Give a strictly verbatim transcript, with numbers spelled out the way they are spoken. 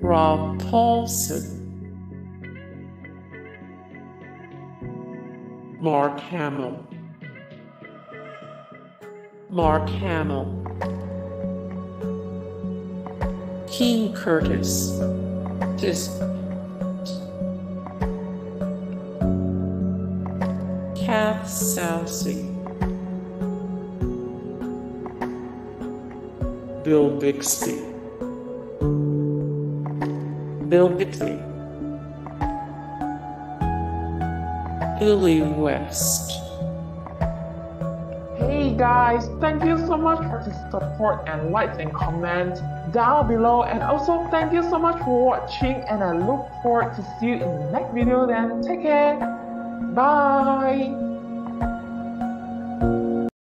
Rob Paulsen, Mark Hamill, Mark Hamill, King Curtis, this, Kath Soucie, Bill Bixby. Bill Bixby, Billy West. Hey guys, thank you so much for the support and likes and comments down below, and also thank you so much for watching, and I look forward to see you in the next video then. Take care, bye!